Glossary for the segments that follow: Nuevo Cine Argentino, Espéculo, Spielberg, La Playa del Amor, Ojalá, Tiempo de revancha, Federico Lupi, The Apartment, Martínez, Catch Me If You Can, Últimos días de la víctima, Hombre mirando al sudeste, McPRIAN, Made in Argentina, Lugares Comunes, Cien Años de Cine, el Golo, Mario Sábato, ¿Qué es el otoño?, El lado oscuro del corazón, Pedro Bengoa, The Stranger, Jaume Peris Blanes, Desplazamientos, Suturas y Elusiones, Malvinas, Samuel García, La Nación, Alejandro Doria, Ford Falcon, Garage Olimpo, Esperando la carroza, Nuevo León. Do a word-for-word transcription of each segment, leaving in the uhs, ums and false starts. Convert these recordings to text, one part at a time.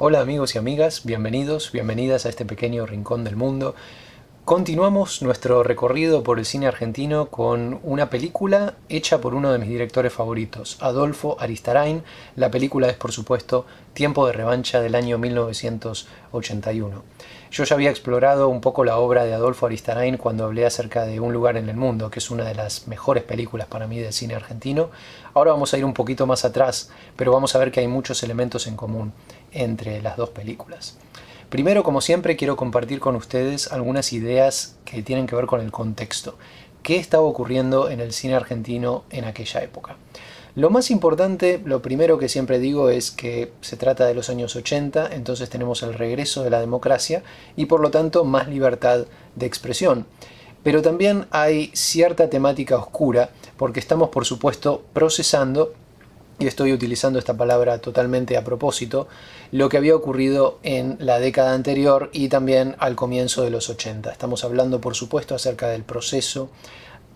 Hola amigos y amigas, bienvenidos, bienvenidas a este pequeño rincón del mundo. Continuamos nuestro recorrido por el cine argentino con una película hecha por uno de mis directores favoritos, Adolfo Aristarain. La película es, por supuesto, Tiempo de revancha del año mil novecientos ochenta y uno. Yo ya había explorado un poco la obra de Adolfo Aristarain cuando hablé acerca de Un lugar en el mundo, que es una de las mejores películas para mí del cine argentino. Ahora vamos a ir un poquito más atrás, pero vamos a ver que hay muchos elementos en común entre las dos películas. Primero, como siempre, quiero compartir con ustedes algunas ideas que tienen que ver con el contexto. ¿Qué estaba ocurriendo en el cine argentino en aquella época? Lo más importante, lo primero que siempre digo es que se trata de los años ochenta, entonces tenemos el regreso de la democracia y por lo tanto más libertad de expresión. Pero también hay cierta temática oscura porque estamos, por supuesto, procesando, y estoy utilizando esta palabra totalmente a propósito, lo que había ocurrido en la década anterior y también al comienzo de los ochenta. Estamos hablando, por supuesto, acerca del proceso,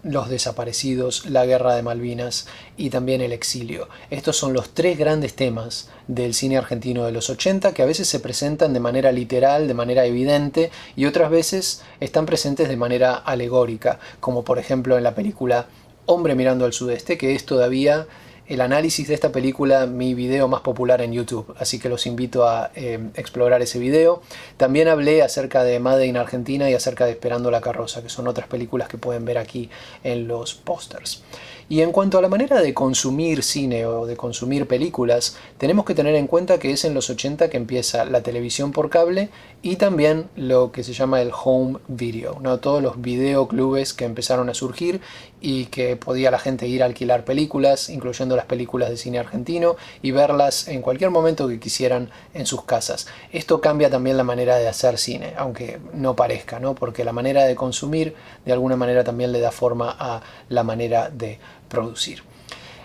los desaparecidos, la guerra de Malvinas y también el exilio. Estos son los tres grandes temas del cine argentino de los ochenta que a veces se presentan de manera literal, de manera evidente, y otras veces están presentes de manera alegórica, como por ejemplo en la película Hombre mirando al sudeste, que es todavía el análisis de esta película, mi video más popular en YouTube, así que los invito a eh, explorar ese video. También hablé acerca de Made in Argentina y acerca de Esperando la carroza, que son otras películas que pueden ver aquí en los pósters. Y en cuanto a la manera de consumir cine o de consumir películas, tenemos que tener en cuenta que es en los ochenta que empieza la televisión por cable y también lo que se llama el home video, ¿no? Todos los videoclubes que empezaron a surgir y que podía la gente ir a alquilar películas, incluyendo las películas de cine argentino, y verlas en cualquier momento que quisieran en sus casas. Esto cambia también la manera de hacer cine, aunque no parezca, ¿no? Porque la manera de consumir de alguna manera también le da forma a la manera de producir.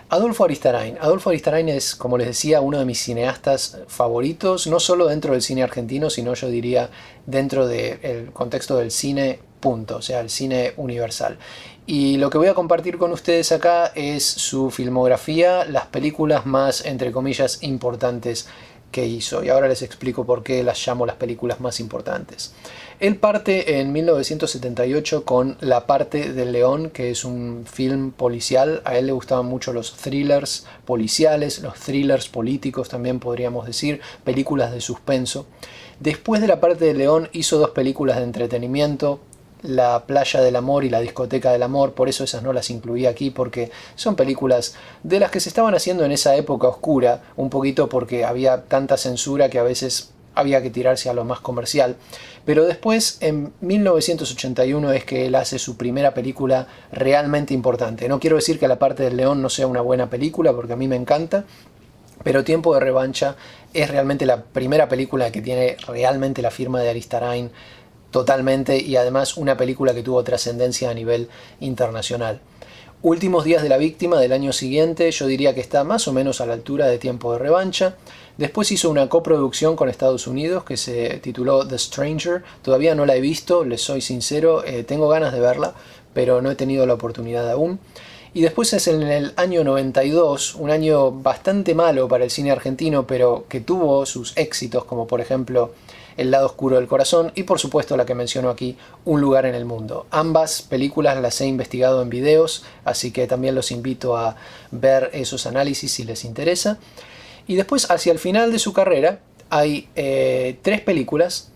Adolfo Aristarain. Adolfo Aristarain es, como les decía, uno de mis cineastas favoritos, no solo dentro del cine argentino, sino yo diría dentro del contexto del cine punto, o sea, el cine universal. Y lo que voy a compartir con ustedes acá es su filmografía, las películas más, entre comillas, importantes que hizo. Y ahora les explico por qué las llamo las películas más importantes. Él parte en mil novecientos setenta y ocho con La parte del león, que es un film policial. A él le gustaban mucho los thrillers policiales, los thrillers políticos también podríamos decir, películas de suspenso. Después de La parte del león hizo dos películas de entretenimiento, La Playa del Amor y La Discoteca del Amor. Por eso esas no las incluí aquí, porque son películas de las que se estaban haciendo en esa época oscura, un poquito porque había tanta censura que a veces había que tirarse a lo más comercial. Pero después, en mil novecientos ochenta y uno, es que él hace su primera película realmente importante. No quiero decir que La parte del león no sea una buena película, porque a mí me encanta, pero Tiempo de revancha es realmente la primera película que tiene realmente la firma de Aristarain totalmente, y además una película que tuvo trascendencia a nivel internacional. Últimos días de la víctima, del año siguiente, yo diría que está más o menos a la altura de Tiempo de revancha. Después hizo una coproducción con Estados Unidos que se tituló The Stranger. Todavía no la he visto, les soy sincero, eh, tengo ganas de verla, pero no he tenido la oportunidad aún. Y después es en el año noventa y dos, un año bastante malo para el cine argentino, pero que tuvo sus éxitos, como por ejemplo El lado oscuro del corazón y por supuesto la que menciono aquí, Un lugar en el mundo. Ambas películas las he investigado en videos, así que también los invito a ver esos análisis si les interesa. Y después, hacia el final de su carrera, hay eh, tres películas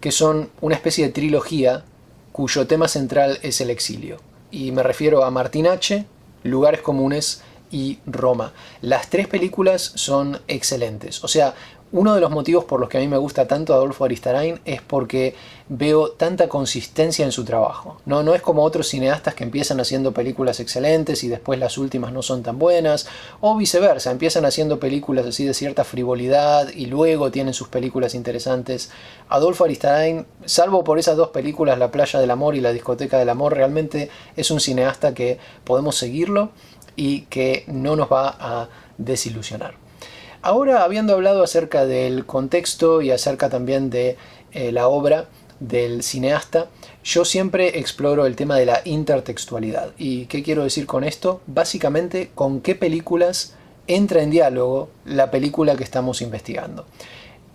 que son una especie de trilogía cuyo tema central es el exilio. Y me refiero a Martínez, Lugares Comunes y Roma. Las tres películas son excelentes. O sea, uno de los motivos por los que a mí me gusta tanto Adolfo Aristarain es porque veo tanta consistencia en su trabajo. No, no es como otros cineastas que empiezan haciendo películas excelentes y después las últimas no son tan buenas, o viceversa, empiezan haciendo películas así de cierta frivolidad y luego tienen sus películas interesantes. Adolfo Aristarain, salvo por esas dos películas, La Playa del Amor y La Discoteca del Amor, realmente es un cineasta que podemos seguirlo y que no nos va a desilusionar. Ahora, habiendo hablado acerca del contexto y acerca también de eh, la obra del cineasta, yo siempre exploro el tema de la intertextualidad. ¿Y qué quiero decir con esto? Básicamente, con qué películas entra en diálogo la película que estamos investigando.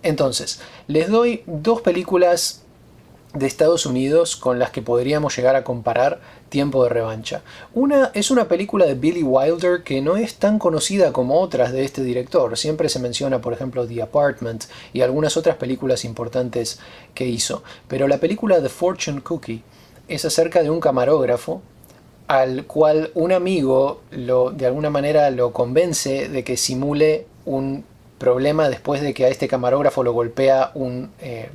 Entonces, les doy dos películas de Estados Unidos con las que podríamos llegar a comparar Tiempo de revancha. Una es una película de Billy Wilder que no es tan conocida como otras de este director. Siempre se menciona, por ejemplo, The Apartment y algunas otras películas importantes que hizo. Pero la película The Fortune Cookie es acerca de un camarógrafo al cual un amigo lo, de alguna manera lo convence de que simule un problema después de que a este camarógrafo lo golpea un... Eh,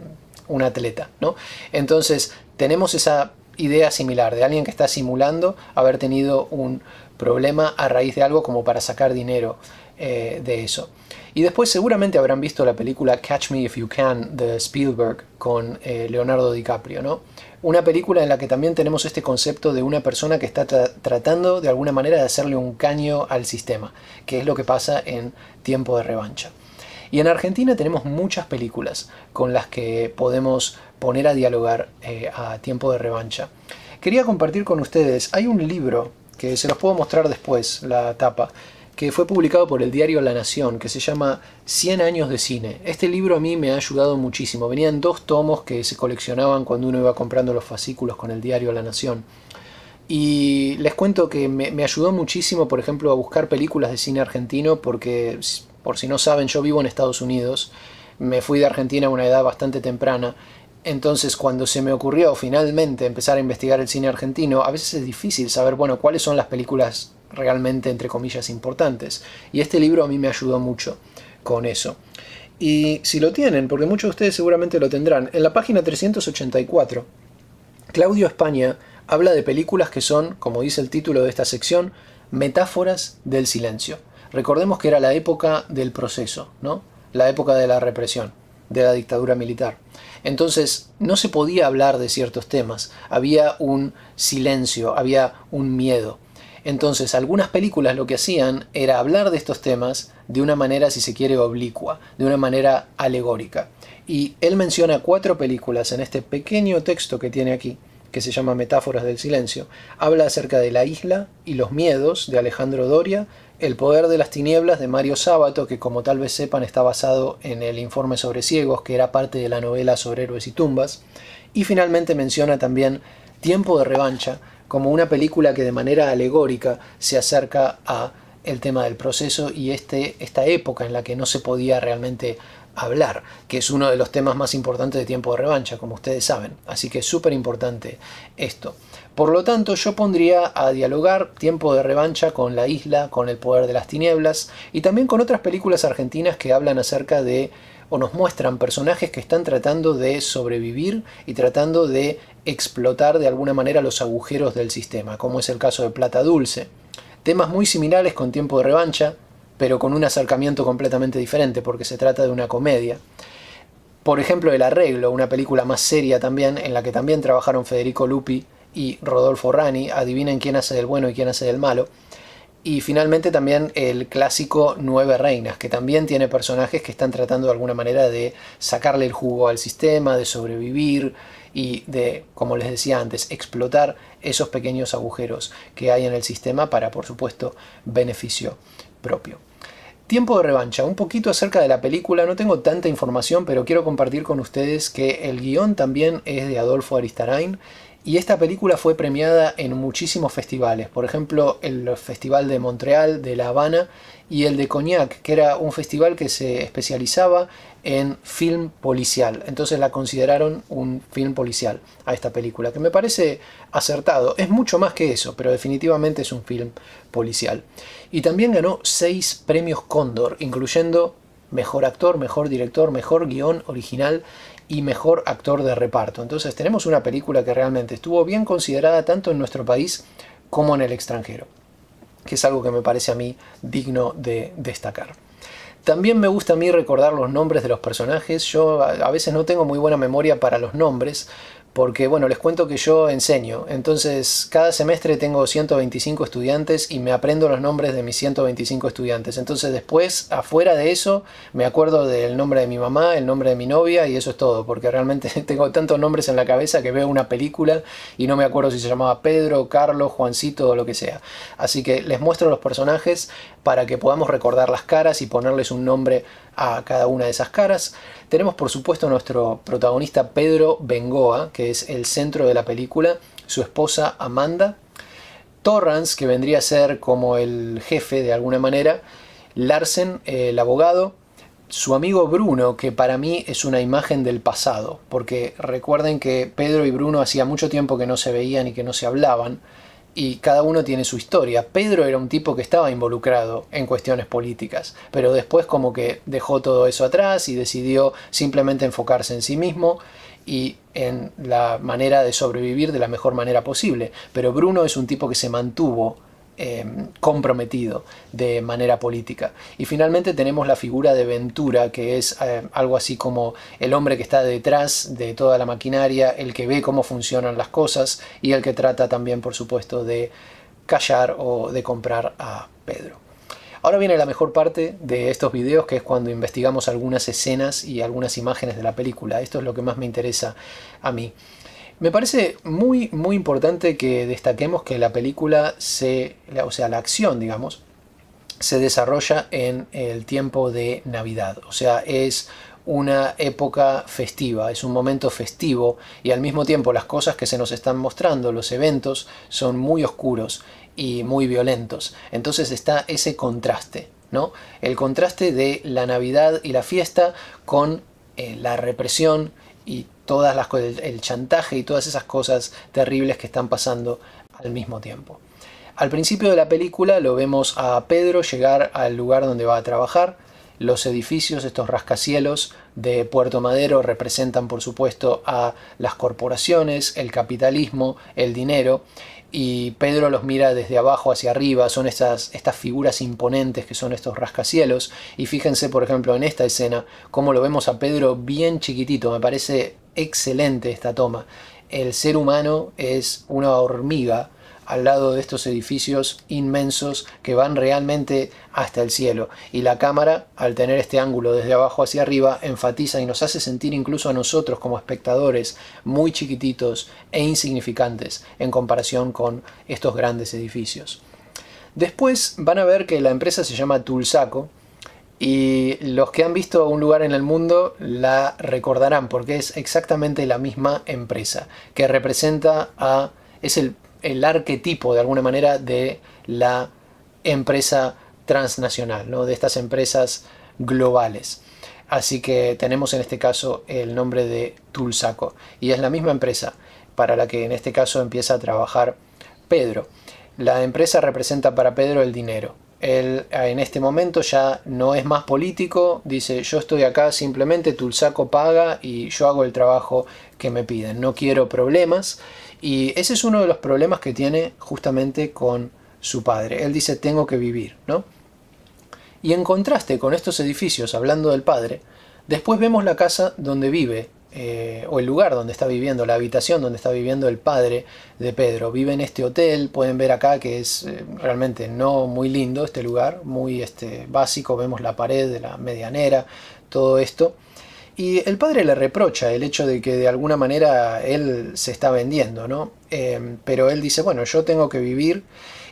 un atleta, ¿no? Entonces tenemos esa idea similar de alguien que está simulando haber tenido un problema a raíz de algo como para sacar dinero eh, de eso. Y después seguramente habrán visto la película Catch Me If You Can de Spielberg con eh, Leonardo DiCaprio, ¿no? Una película en la que también tenemos este concepto de una persona que está tra tratando de alguna manera de hacerle un caño al sistema, que es lo que pasa en Tiempo de revancha. Y en Argentina tenemos muchas películas con las que podemos poner a dialogar eh, a Tiempo de revancha. Quería compartir con ustedes, hay un libro que se los puedo mostrar después, la tapa, que fue publicado por el diario La Nación, que se llama Cien Años de Cine. Este libro a mí me ha ayudado muchísimo. Venían dos tomos que se coleccionaban cuando uno iba comprando los fascículos con el diario La Nación. Y les cuento que me, me ayudó muchísimo, por ejemplo, a buscar películas de cine argentino porque... Por si no saben, yo vivo en Estados Unidos, me fui de Argentina a una edad bastante temprana, entonces cuando se me ocurrió finalmente empezar a investigar el cine argentino, a veces es difícil saber, bueno, cuáles son las películas realmente, entre comillas, importantes. Y este libro a mí me ayudó mucho con eso. Y si lo tienen, porque muchos de ustedes seguramente lo tendrán, en la página trescientos ochenta y cuatro, Claudio España habla de películas que son, como dice el título de esta sección, metáforas del silencio. Recordemos que era la época del proceso, ¿no? La época de la represión, de la dictadura militar. Entonces no se podía hablar de ciertos temas, había un silencio, había un miedo. Entonces algunas películas lo que hacían era hablar de estos temas de una manera, si se quiere, oblicua, de una manera alegórica. Y él menciona cuatro películas en este pequeño texto que tiene aquí, que se llama Metáforas del silencio. Habla acerca de La isla y los miedos de Alejandro Doria, El poder de las tinieblas de Mario Sábato, que como tal vez sepan está basado en el informe sobre ciegos, que era parte de la novela sobre héroes y tumbas. Y finalmente menciona también Tiempo de revancha, como una película que de manera alegórica se acerca a el tema del proceso y este, esta época en la que no se podía realmente hablar, que es uno de los temas más importantes de Tiempo de revancha, como ustedes saben. Así que es súper importante esto. Por lo tanto, yo pondría a dialogar Tiempo de revancha con La isla, con El poder de las tinieblas y también con otras películas argentinas que hablan acerca de, o nos muestran personajes que están tratando de sobrevivir y tratando de explotar de alguna manera los agujeros del sistema, como es el caso de Plata Dulce. Temas muy similares con Tiempo de revancha, pero con un acercamiento completamente diferente, porque se trata de una comedia. Por ejemplo, El arreglo, una película más seria también, en la que también trabajaron Federico Lupi y Rodolfo Rani. Adivinen quién hace del bueno y quién hace del malo. Y finalmente también el clásico Nueve reinas, que también tiene personajes que están tratando de alguna manera de sacarle el jugo al sistema, de sobrevivir y de, como les decía antes, explotar esos pequeños agujeros que hay en el sistema para, por supuesto, beneficio propio. Tiempo de revancha, un poquito acerca de la película, no tengo tanta información, pero quiero compartir con ustedes que el guión también es de Adolfo Aristarain y esta película fue premiada en muchísimos festivales, por ejemplo el Festival de Montreal, de La Habana y el de Cognac, que era un festival que se especializaba en film policial, entonces la consideraron un film policial a esta película, que me parece acertado, es mucho más que eso, pero definitivamente es un film policial. Y también ganó seis premios Cóndor, incluyendo Mejor Actor, Mejor Director, Mejor Guión Original y Mejor Actor de Reparto. Entonces tenemos una película que realmente estuvo bien considerada tanto en nuestro país como en el extranjero, que es algo que me parece a mí digno de destacar. También me gusta a mí recordar los nombres de los personajes. Yo a veces no tengo muy buena memoria para los nombres, porque bueno, les cuento que yo enseño, entonces cada semestre tengo ciento veinticinco estudiantes y me aprendo los nombres de mis ciento veinticinco estudiantes. Entonces después, afuera de eso, me acuerdo del nombre de mi mamá, el nombre de mi novia y eso es todo, porque realmente tengo tantos nombres en la cabeza que veo una película y no me acuerdo si se llamaba Pedro, Carlos, Juancito o lo que sea. Así que les muestro los personajes para que podamos recordar las caras y ponerles un nombre a cada una de esas caras. Tenemos por supuesto nuestro protagonista Pedro Bengoa, que es el centro de la película, su esposa Amanda, Torrance, que vendría a ser como el jefe de alguna manera, Larsen, el abogado, su amigo Bruno, que para mí es una imagen del pasado, porque recuerden que Pedro y Bruno hacía mucho tiempo que no se veían y que no se hablaban, y cada uno tiene su historia. Pedro era un tipo que estaba involucrado en cuestiones políticas, pero después como que dejó todo eso atrás y decidió simplemente enfocarse en sí mismo y en la manera de sobrevivir de la mejor manera posible. Pero Bruno es un tipo que se mantuvo Eh, comprometido de manera política. Y finalmente tenemos la figura de Ventura, que es eh, algo así como el hombre que está detrás de toda la maquinaria, el que ve cómo funcionan las cosas y el que trata también, por supuesto, de callar o de comprar a Pedro. Ahora viene la mejor parte de estos videos, que es cuando investigamos algunas escenas y algunas imágenes de la película. Esto es lo que más me interesa a mí. Me parece muy, muy importante que destaquemos que la película, se, o sea, la acción, digamos, se desarrolla en el tiempo de Navidad. O sea, es una época festiva, es un momento festivo, y al mismo tiempo las cosas que se nos están mostrando, los eventos, son muy oscuros y muy violentos. Entonces está ese contraste, ¿no? El contraste de la Navidad y la fiesta con eh, la represión y todas las cosas, el chantaje y todas esas cosas terribles que están pasando al mismo tiempo. Al principio de la película lo vemos a Pedro llegar al lugar donde va a trabajar. Los edificios, estos rascacielos de Puerto Madero, representan por supuesto a las corporaciones, el capitalismo, el dinero, y Pedro los mira desde abajo hacia arriba. Son estas, estas figuras imponentes que son estos rascacielos, y fíjense por ejemplo en esta escena cómo lo vemos a Pedro bien chiquitito. Me parece excelente esta toma. El ser humano es una hormiga al lado de estos edificios inmensos que van realmente hasta el cielo, y la cámara, al tener este ángulo desde abajo hacia arriba, enfatiza y nos hace sentir incluso a nosotros como espectadores muy chiquititos e insignificantes en comparación con estos grandes edificios. Después van a ver que la empresa se llama Tulsaco, y los que han visto Un lugar en el mundo la recordarán, porque es exactamente la misma empresa que representa a... es el el arquetipo de alguna manera de la empresa transnacional, ¿no? De estas empresas globales. Así que tenemos en este caso el nombre de Tulsaco, y es la misma empresa para la que en este caso empieza a trabajar Pedro. La empresa representa para Pedro el dinero. Él en este momento ya no es más político, dice: yo estoy acá simplemente, Tulsaco paga y yo hago el trabajo que me piden, no quiero problemas. Y ese es uno de los problemas que tiene justamente con su padre. Él dice: tengo que vivir, ¿no? Y en contraste con estos edificios, hablando del padre, después vemos la casa donde vive, eh, o el lugar donde está viviendo, la habitación donde está viviendo el padre de Pedro. Vive en este hotel, pueden ver acá que es eh, realmente no muy lindo este lugar, muy este, básico. Vemos la pared de la medianera, todo esto. Y el padre le reprocha el hecho de que de alguna manera él se está vendiendo, ¿no? Eh, pero él dice: bueno, yo tengo que vivir.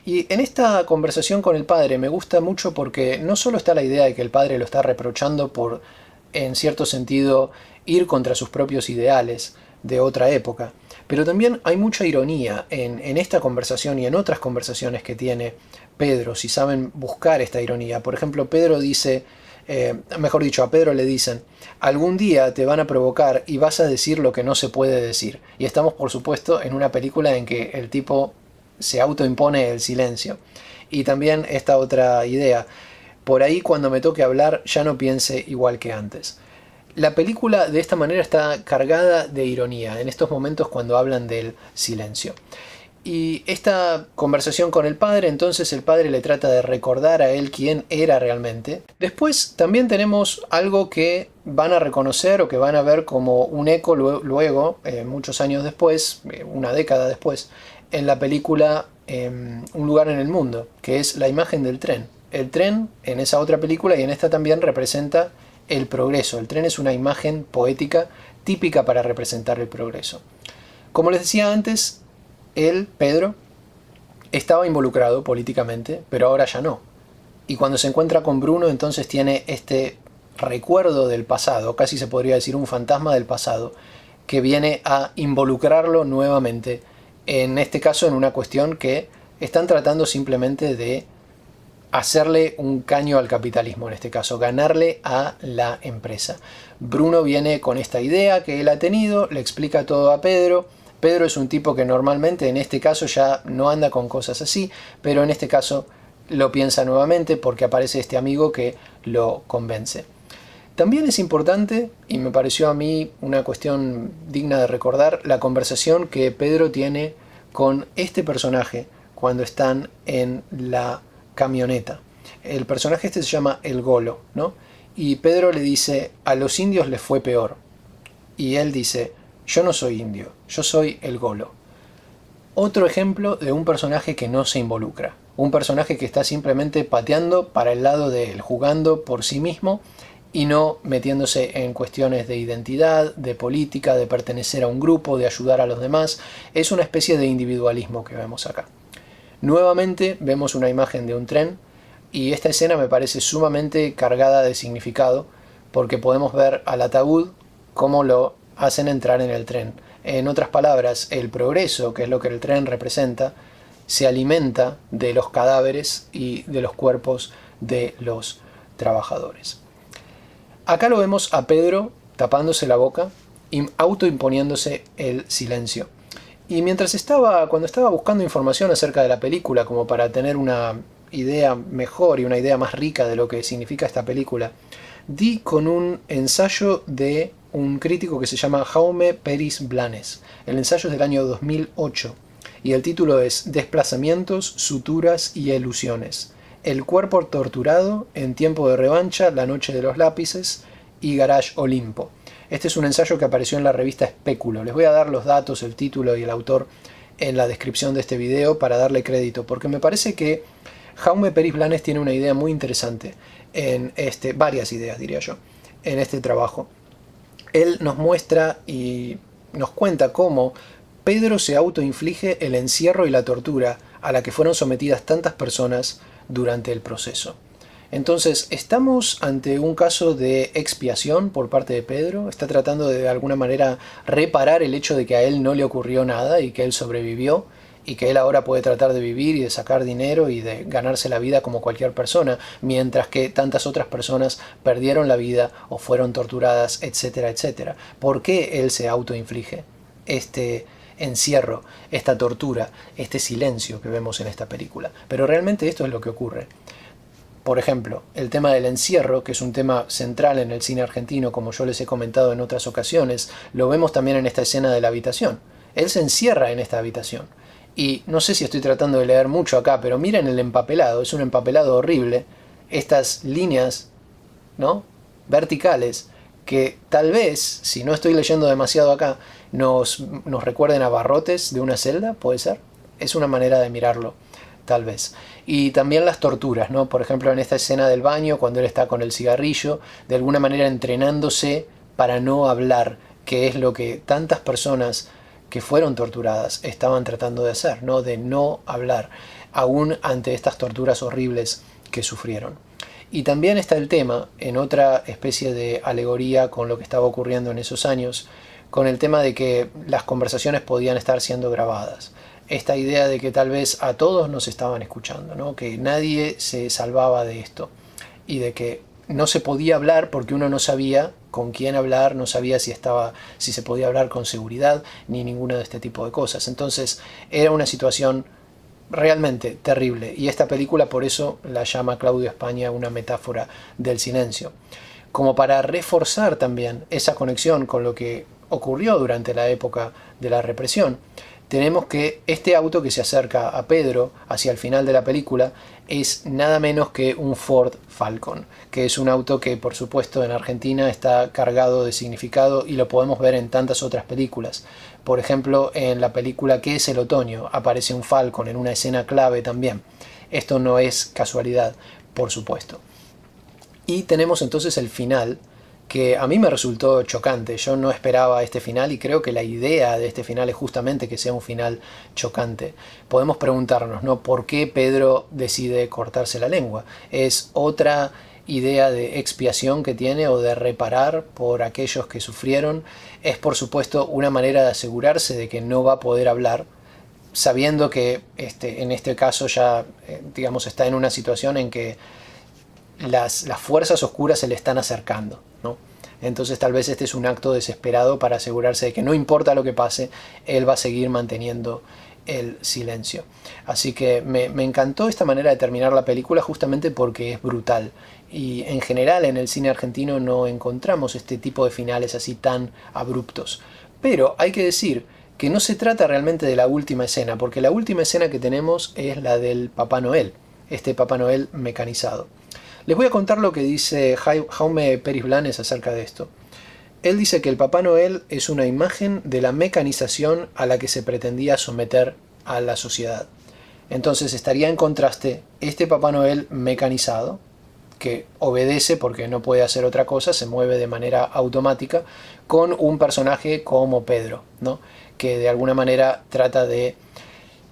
Y en esta conversación con el padre me gusta mucho, porque no solo está la idea de que el padre lo está reprochando por, en cierto sentido, ir contra sus propios ideales de otra época, pero también hay mucha ironía en, en esta conversación y en otras conversaciones que tiene Pedro, si saben buscar esta ironía. Por ejemplo, Pedro dice... Eh, mejor dicho, a Pedro le dicen: algún día te van a provocar y vas a decir lo que no se puede decir. Y estamos por supuesto en una película en que el tipo se autoimpone el silencio. Y también esta otra idea: por ahí cuando me toque hablar ya no piense igual que antes. La película de esta manera está cargada de ironía en estos momentos cuando hablan del silencio. Y esta conversación con el padre, entonces el padre le trata de recordar a él quién era realmente. Después también tenemos algo que van a reconocer o que van a ver como un eco luego, eh, muchos años después, una década después, en la película eh, Un lugar en el mundo, que es la imagen del tren. El tren en esa otra película y en esta también representa el progreso. El tren es una imagen poética típica para representar el progreso. Como les decía antes, él, Pedro, estaba involucrado políticamente, pero ahora ya no. Y cuando se encuentra con Bruno, entonces tiene este recuerdo del pasado, casi se podría decir un fantasma del pasado, que viene a involucrarlo nuevamente, en este caso en una cuestión que están tratando simplemente de hacerle un caño al capitalismo, en este caso, ganarle a la empresa. Bruno viene con esta idea que él ha tenido, le explica todo a Pedro. Pedro es un tipo que normalmente en este caso ya no anda con cosas así, pero en este caso lo piensa nuevamente porque aparece este amigo que lo convence. También es importante, y me pareció a mí una cuestión digna de recordar, la conversación que Pedro tiene con este personaje cuando están en la camioneta. El personaje este se llama El Golo, ¿no? Y Pedro le dice, a los indios les fue peor. Y él dice, yo no soy indio, yo soy El Golo. Otro ejemplo de un personaje que no se involucra. Un personaje que está simplemente pateando para el lado de él, jugando por sí mismo, y no metiéndose en cuestiones de identidad, de política, de pertenecer a un grupo, de ayudar a los demás. Es una especie de individualismo que vemos acá. Nuevamente vemos una imagen de un tren, y esta escena me parece sumamente cargada de significado, porque podemos ver al ataúd cómo lo hacen entrar en el tren. En otras palabras, el progreso, que es lo que el tren representa, se alimenta de los cadáveres y de los cuerpos de los trabajadores. Acá lo vemos a Pedro tapándose la boca y autoimponiéndose el silencio. Y mientras estaba, cuando estaba buscando información acerca de la película, como para tener una idea mejor y una idea más rica de lo que significa esta película, di con un ensayo de un crítico que se llama Jaume Peris Blanes. El ensayo es del año dos mil ocho y el título es Desplazamientos, suturas y elusiones. El cuerpo torturado en Tiempo de revancha, La noche de los lápices y Garage Olimpo. Este es un ensayo que apareció en la revista Espéculo. Les voy a dar los datos, el título y el autor en la descripción de este video para darle crédito, porque me parece que Jaume Peris Blanes tiene una idea muy interesante, en este, varias ideas diría yo, en este trabajo. Él nos muestra y nos cuenta cómo Pedro se autoinflige el encierro y la tortura a la que fueron sometidas tantas personas durante el proceso. Entonces, ¿estamos ante un caso de expiación por parte de Pedro? ¿Está tratando de, de alguna manera reparar el hecho de que a él no le ocurrió nada y que él sobrevivió y que él ahora puede tratar de vivir y de sacar dinero y de ganarse la vida como cualquier persona, mientras que tantas otras personas perdieron la vida o fueron torturadas, etcétera, etcétera? ¿Por qué él se autoinflige este encierro, esta tortura, este silencio que vemos en esta película? Pero realmente esto es lo que ocurre. Por ejemplo, el tema del encierro, que es un tema central en el cine argentino, como yo les he comentado en otras ocasiones, lo vemos también en esta escena de la habitación. Él se encierra en esta habitación. Y no sé si estoy tratando de leer mucho acá, pero miren el empapelado, es un empapelado horrible. Estas líneas, ¿no?, verticales, que tal vez, si no estoy leyendo demasiado acá, Nos, nos recuerden a barrotes de una celda, puede ser. Es una manera de mirarlo, tal vez. Y también las torturas, ¿no? Por ejemplo, en esta escena del baño, cuando él está con el cigarrillo, de alguna manera entrenándose para no hablar, que es lo que tantas personas que fueron torturadas estaban tratando de hacer, ¿no? De no hablar, aún ante estas torturas horribles que sufrieron. Y también está el tema, en otra especie de alegoría con lo que estaba ocurriendo en esos años, con el tema de que las conversaciones podían estar siendo grabadas. Esta idea de que tal vez a todos nos estaban escuchando, ¿no?, que nadie se salvaba de esto y de que no se podía hablar porque uno no sabía con quién hablar, no sabía si, estaba, si se podía hablar con seguridad ni ninguna de este tipo de cosas. Entonces era una situación realmente terrible y esta película por eso la llama Claudio España una metáfora del silencio, como para reforzar también esa conexión con lo que ocurrió durante la época de la represión. Tenemos que este auto que se acerca a Pedro hacia el final de la película es nada menos que un Ford Falcon, que es un auto que por supuesto en Argentina está cargado de significado y lo podemos ver en tantas otras películas. Por ejemplo, en la película ¿Qué es el otoño? Aparece un Falcon en una escena clave también. Esto no es casualidad, por supuesto. Y tenemos entonces el final, que a mí me resultó chocante. Yo no esperaba este final y creo que la idea de este final es justamente que sea un final chocante. Podemos preguntarnos, ¿no?, ¿por qué Pedro decide cortarse la lengua? Es otra idea de expiación que tiene o de reparar por aquellos que sufrieron, es por supuesto una manera de asegurarse de que no va a poder hablar, sabiendo que este, en este caso ya eh, digamos está en una situación en que las, las fuerzas oscuras se le están acercando, ¿no? Entonces tal vez este es un acto desesperado para asegurarse de que no importa lo que pase, él va a seguir manteniendo el silencio. Así que me, me encantó esta manera de terminar la película, justamente porque es brutal. Y en general en el cine argentino no encontramos este tipo de finales así tan abruptos. Pero hay que decir que no se trata realmente de la última escena, porque la última escena que tenemos es la del Papá Noel, este Papá Noel mecanizado. Les voy a contar lo que dice Jaume Peris Blanes acerca de esto. Él dice que el Papá Noel es una imagen de la mecanización a la que se pretendía someter a la sociedad. Entonces estaría en contraste este Papá Noel mecanizado, que obedece porque no puede hacer otra cosa, se mueve de manera automática, con un personaje como Pedro, ¿no? Que de alguna manera trata de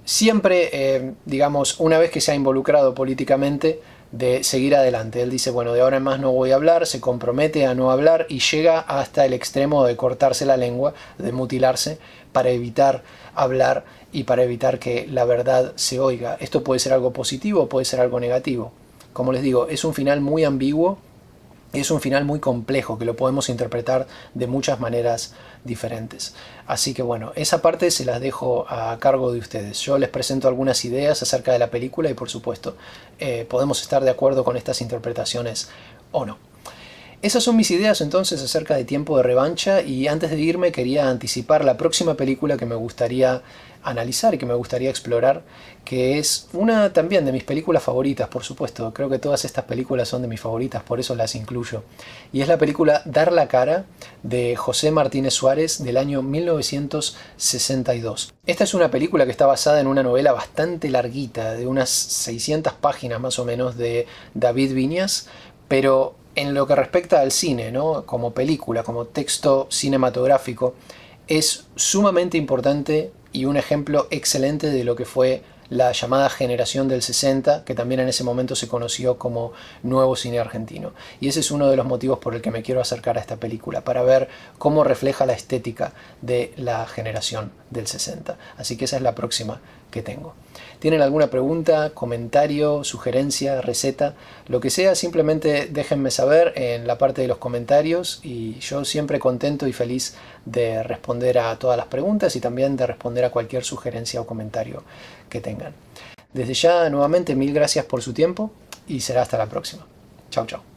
siempre, eh, digamos, una vez que se ha involucrado políticamente, de seguir adelante. Él dice, bueno, de ahora en más no voy a hablar, se compromete a no hablar y llega hasta el extremo de cortarse la lengua, de mutilarse, para evitar hablar y para evitar que la verdad se oiga. Esto puede ser algo positivo, puede ser algo negativo. Como les digo, es un final muy ambiguo, es un final muy complejo, que lo podemos interpretar de muchas maneras diferentes. Así que bueno, esa parte se las dejo a cargo de ustedes. Yo les presento algunas ideas acerca de la película y por supuesto eh, podemos estar de acuerdo con estas interpretaciones o no. Esas son mis ideas entonces acerca de Tiempo de Revancha, y antes de irme quería anticipar la próxima película que me gustaría analizar y que me gustaría explorar, que es una también de mis películas favoritas, por supuesto. Creo que todas estas películas son de mis favoritas, por eso las incluyo. Y es la película Dar la cara, de José Martínez Suárez, del año mil novecientos sesenta y dos. Esta es una película que está basada en una novela bastante larguita, de unas seiscientas páginas más o menos, de David Viñas, pero en lo que respecta al cine, ¿no? Como película, como texto cinematográfico, es sumamente importante y un ejemplo excelente de lo que fue la llamada Generación del sesenta, que también en ese momento se conoció como Nuevo Cine Argentino. Y ese es uno de los motivos por el que me quiero acercar a esta película, para ver cómo refleja la estética de la Generación del sesenta. Así que esa es la próxima que tengo. ¿Tienen alguna pregunta, comentario, sugerencia, receta? Lo que sea, simplemente déjenme saber en la parte de los comentarios, y yo siempre contento y feliz de responder a todas las preguntas y también de responder a cualquier sugerencia o comentario que tengan. Desde ya, nuevamente, mil gracias por su tiempo y será hasta la próxima. Chau, chau.